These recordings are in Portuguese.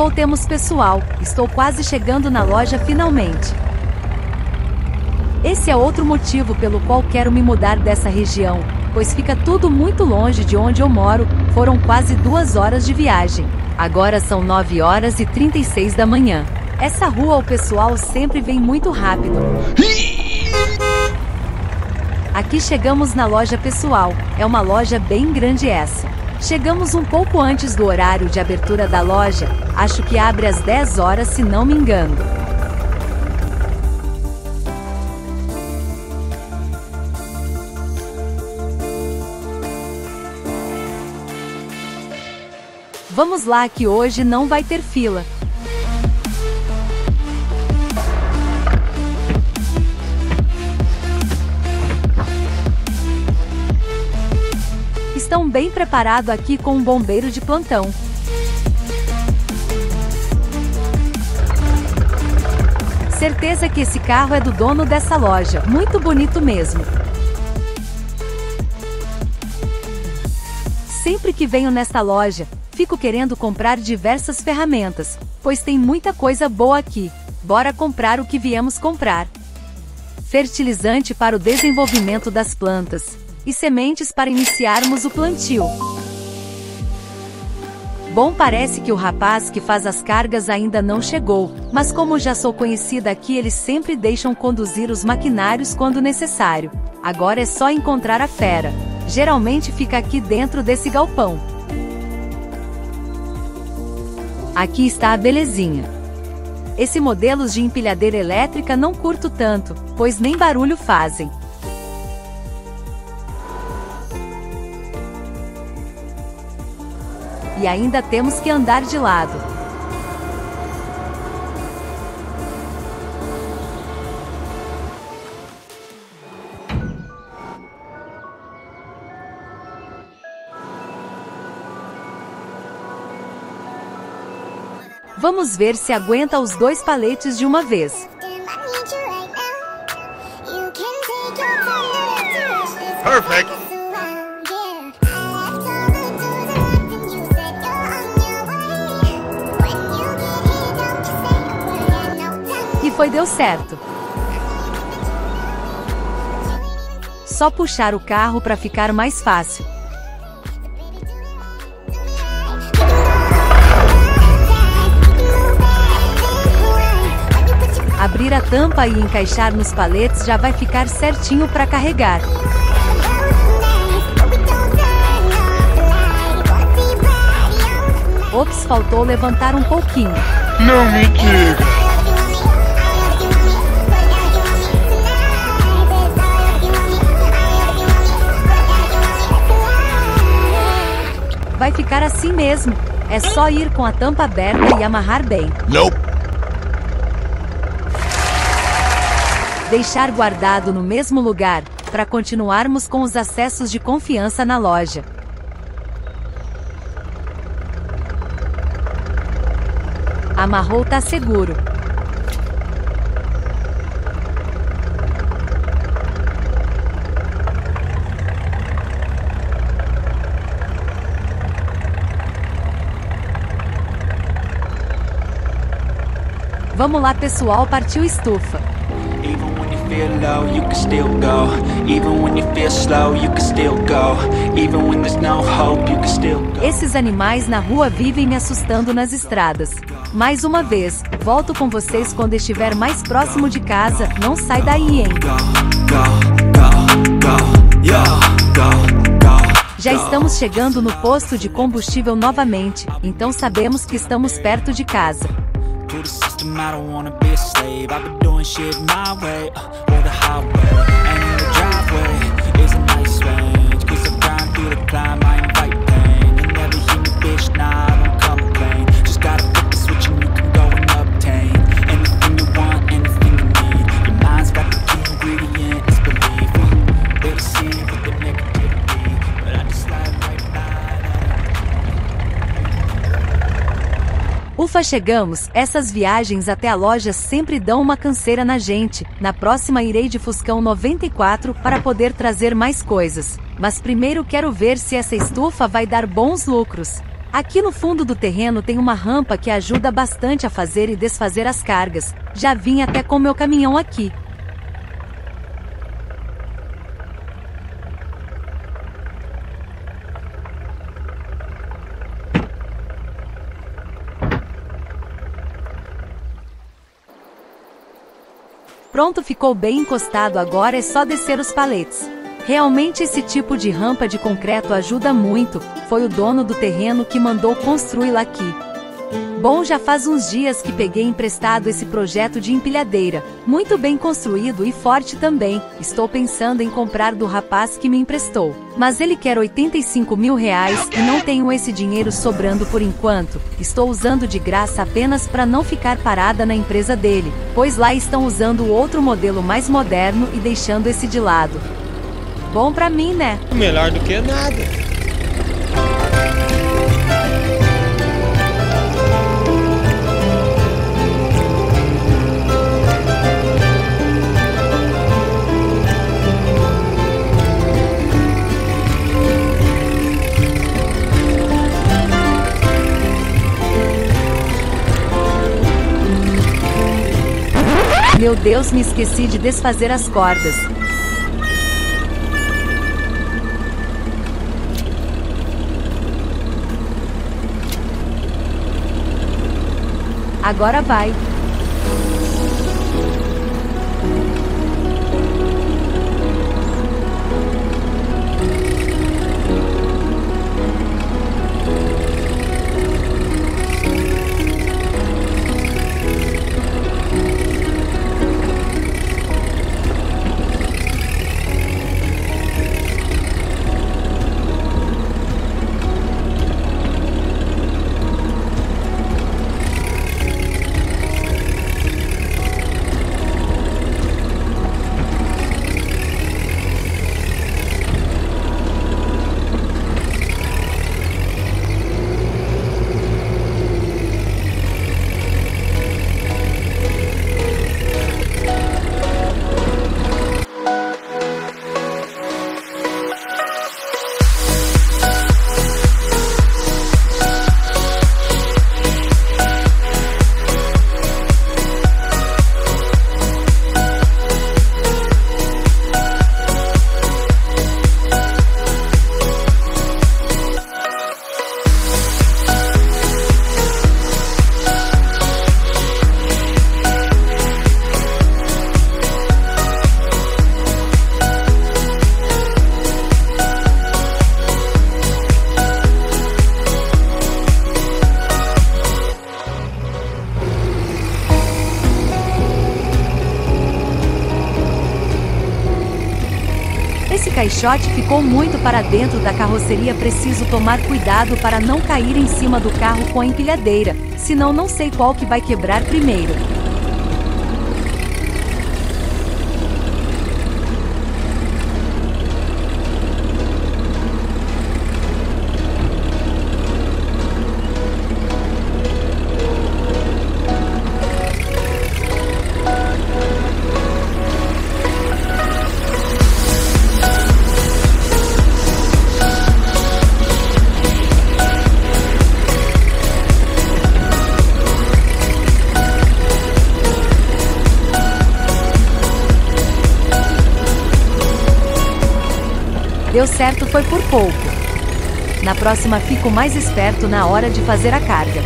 Voltemos, pessoal, estou quase chegando na loja finalmente. Esse é outro motivo pelo qual quero me mudar dessa região, pois fica tudo muito longe de onde eu moro, foram quase 2 horas de viagem. Agora são 9h36 da manhã. Essa rua o pessoal sempre vem muito rápido. Aqui chegamos na loja, pessoal, é uma loja bem grande essa. Chegamos um pouco antes do horário de abertura da loja, acho que abre às 10 horas se não me engano. Vamos lá que hoje não vai ter fila. Estão bem preparados aqui com um bombeiro de plantão. Certeza que esse carro é do dono dessa loja, muito bonito mesmo. Sempre que venho nesta loja, fico querendo comprar diversas ferramentas, pois tem muita coisa boa aqui. Bora comprar o que viemos comprar. Fertilizante para o desenvolvimento das plantas e sementes para iniciarmos o plantio. Bom, parece que o rapaz que faz as cargas ainda não chegou, mas como já sou conhecida aqui, eles sempre deixam conduzir os maquinários quando necessário. Agora é só encontrar a fera. Geralmente fica aqui dentro desse galpão. Aqui está a belezinha. Esse modelo de empilhadeira elétrica não curto tanto, pois nem barulho fazem. E ainda temos que andar de lado. Vamos ver se aguenta os 2 paletes de uma vez. Perfect. Deu certo. Só puxar o carro para ficar mais fácil. Abrir a tampa e encaixar nos paletes já vai ficar certinho para carregar. Ops, faltou levantar um pouquinho. Não me diga. Vai ficar assim mesmo, é só ir com a tampa aberta e amarrar bem. Não. Deixar guardado no mesmo lugar, para continuarmos com os acessos de confiança na loja. Amarrou, tá seguro. Vamos lá, pessoal, partiu estufa. Esses animais na rua vivem me assustando nas estradas. Mais uma vez, volto com vocês quando estiver mais próximo de casa, não sai daí, hein? Já estamos chegando no posto de combustível novamente, então sabemos que estamos perto de casa. Ufa, chegamos! Essas viagens até a loja sempre dão uma canseira na gente. Na próxima irei de Fuscão 94 para poder trazer mais coisas. Mas primeiro quero ver se essa estufa vai dar bons lucros. Aqui no fundo do terreno tem uma rampa que ajuda bastante a fazer e desfazer as cargas. Já vim até com meu caminhão aqui. Pronto, ficou bem encostado, agora é só descer os paletes. Realmente esse tipo de rampa de concreto ajuda muito, foi o dono do terreno que mandou construí-la aqui. Bom, já faz uns dias que peguei emprestado esse projeto de empilhadeira, muito bem construído e forte também, estou pensando em comprar do rapaz que me emprestou. Mas ele quer 85 mil reais e não tenho esse dinheiro sobrando por enquanto, estou usando de graça apenas para não ficar parada na empresa dele, pois lá estão usando outro modelo mais moderno e deixando esse de lado. Bom pra mim, né? Melhor do que nada. Meu Deus, me esqueci de desfazer as cordas. Agora vai. O caixote ficou muito para dentro da carroceria, preciso tomar cuidado para não cair em cima do carro com a empilhadeira, senão não sei qual que vai quebrar primeiro. Deu certo, foi por pouco. Na próxima fico mais esperto na hora de fazer a carga.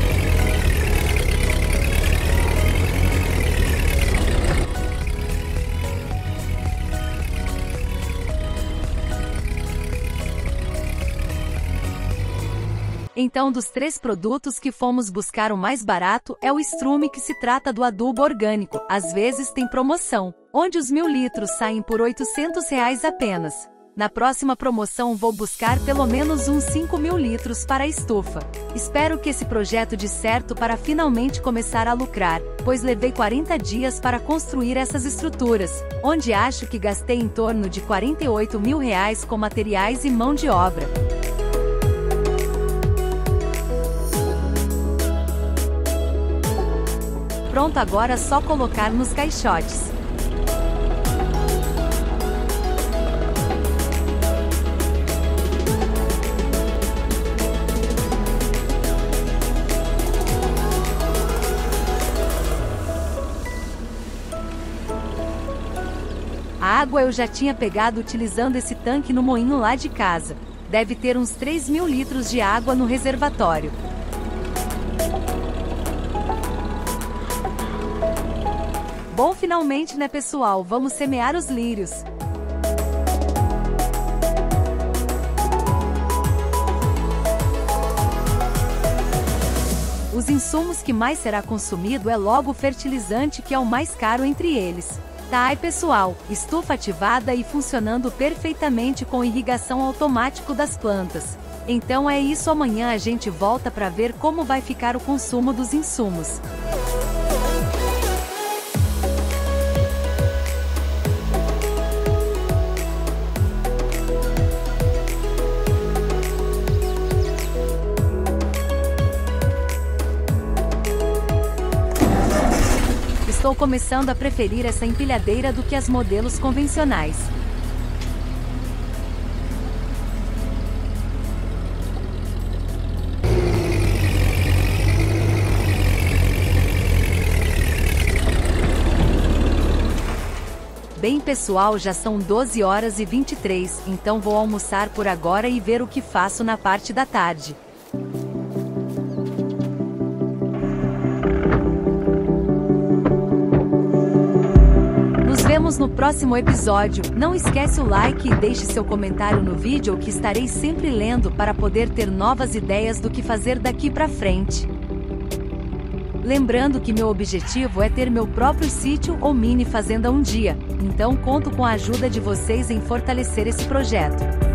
Então, dos três produtos que fomos buscar, o mais barato é o estrume, que se trata do adubo orgânico. Às vezes tem promoção, onde os 1000 litros saem por R$800 apenas. Na próxima promoção vou buscar pelo menos uns 5.000 litros para a estufa. Espero que esse projeto dê certo para finalmente começar a lucrar, pois levei 40 dias para construir essas estruturas, onde acho que gastei em torno de R$48 mil com materiais e mão de obra. Pronto, agora é só colocar nos caixotes. A água eu já tinha pegado utilizando esse tanque no moinho lá de casa. Deve ter uns 3.000 litros de água no reservatório. Bom, finalmente, né, pessoal? Vamos semear os lírios. Os insumos que mais será consumido é logo o fertilizante, que é o mais caro entre eles. Tá aí, pessoal, estufa ativada e funcionando perfeitamente com irrigação automático das plantas. Então é isso, amanhã a gente volta para ver como vai ficar o consumo dos insumos. Estou começando a preferir essa empilhadeira do que as modelos convencionais. Bem, pessoal, já são 12h23, então vou almoçar por agora e ver o que faço na parte da tarde. Nos vemos no próximo episódio. Não esquece o like e deixe seu comentário no vídeo, que estarei sempre lendo para poder ter novas ideias do que fazer daqui para frente. Lembrando que meu objetivo é ter meu próprio sítio ou mini fazenda um dia, então conto com a ajuda de vocês em fortalecer esse projeto.